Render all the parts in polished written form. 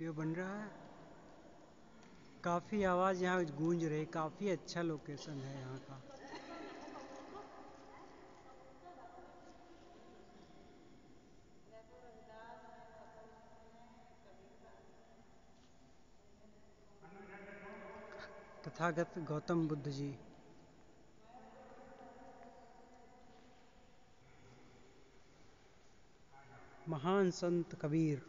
Video बन रहा है। काफ़ी आवाज़ यहाँ गूंज रही, काफ़ी अच्छा लोकेशन है यहाँ का। तथागत गौतम बुद्ध जी। महान संत कबीर।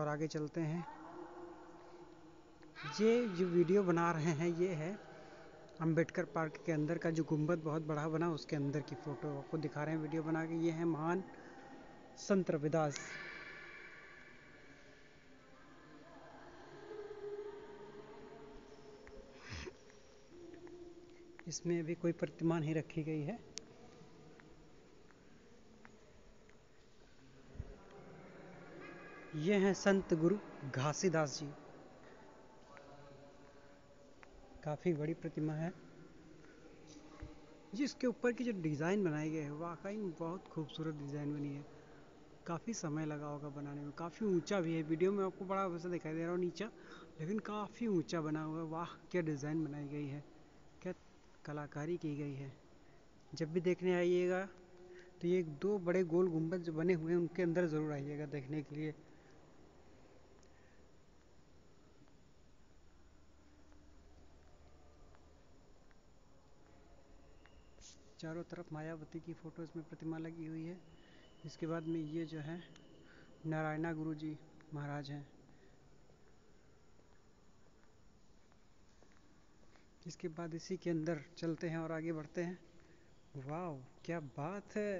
और आगे चलते हैं। ये जो वीडियो बना रहे हैं ये है अंबेडकर पार्क के अंदर का जो गुंबद बहुत बड़ा बना, उसके अंदर की फ़ोटो आपको दिखा रहे हैं वीडियो बना के। ये है महान संत रविदास। इसमें अभी कोई प्रतिमा नहीं रखी गई है। ये हैं संत गुरु घासीदास जी। काफ़ी बड़ी प्रतिमा है। जिसके ऊपर की जो डिज़ाइन बनाई गई है वाकई में बहुत खूबसूरत डिज़ाइन बनी है। काफ़ी समय लगा होगा बनाने में। काफ़ी ऊंचा भी है, वीडियो में आपको बड़ा वैसा दिखाई दे रहा हो नीचा, लेकिन काफ़ी ऊंचा बना हुआ है। वाह क्या डिज़ाइन बनाई गई है, क्या कलाकारी की गई है। जब भी देखने आइएगा तो ये दो बड़े गोल गुंबद जो बने हुए हैं उनके अंदर ज़रूर आइएगा देखने के लिए। चारों तरफ मायावती की फ़ोटो इसमें प्रतिमा लगी हुई है। इसके बाद में ये जो है नारायण गुरु जी महाराज हैं। इसके बाद इसी के अंदर चलते हैं और आगे बढ़ते हैं। वाह क्या बात है।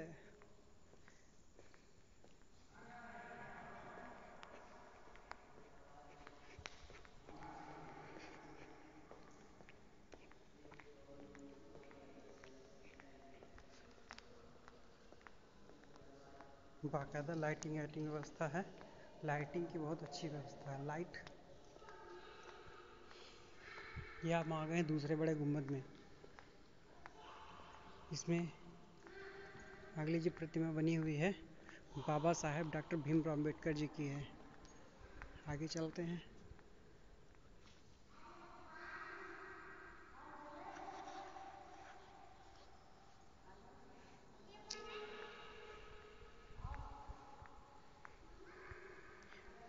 बाकायदा लाइटिंग वाइटिंग व्यवस्था है। लाइटिंग की बहुत अच्छी व्यवस्था है। लाइट ये हम आ गए हैं दूसरे बड़े गुंबद में। इसमें अगली जो प्रतिमा बनी हुई है बाबा साहेब डॉक्टर भीमराव अम्बेडकर जी की है। आगे चलते हैं।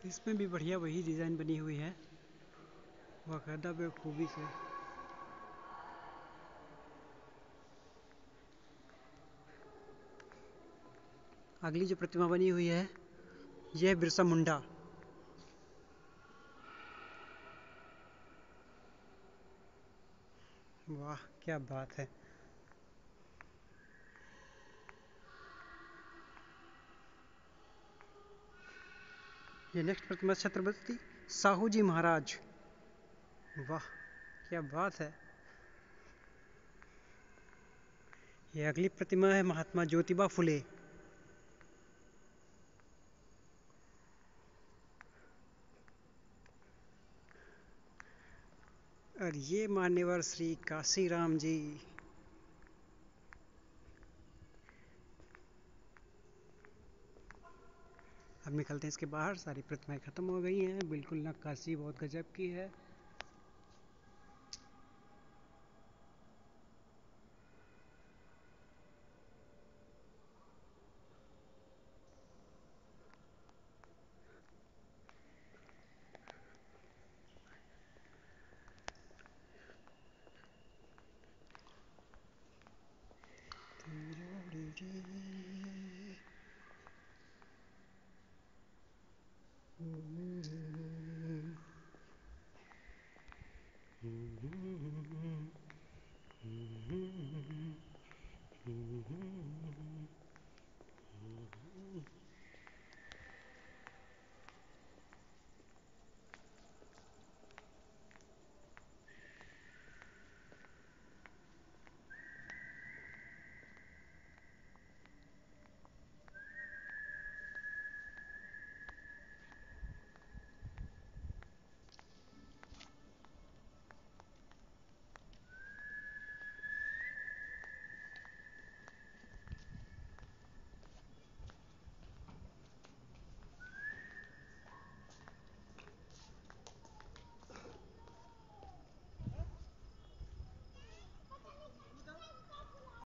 इसमें भी बढ़िया वही डिज़ाइन बनी हुई है बाकायदा बेखूबी से। अगली जो प्रतिमा बनी हुई है यह है बिरसा मुंडा। वाह क्या बात है। ये नेक्स्ट प्रतिमा छत्रपति साहूजी महाराज। वाह क्या बात है। ये अगली प्रतिमा है महात्मा ज्योतिबा फुले। और ये मान्यवर श्री काशीराम जी। अब निकलते हैं इसके बाहर। सारी प्रतिमाएं खत्म हो गई हैं। बिल्कुल नक्काशी बहुत गजब की है।